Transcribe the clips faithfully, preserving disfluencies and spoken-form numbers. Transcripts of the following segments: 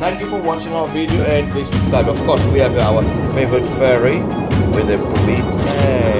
Thank you for watching our video, and please subscribe. Of course, we have our favorite fairy with a policeman.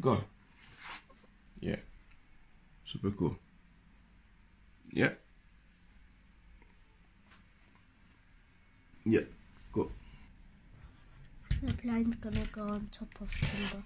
go. Yeah, super cool. Yeah, yeah, cool. The plane's gonna go on top of timber.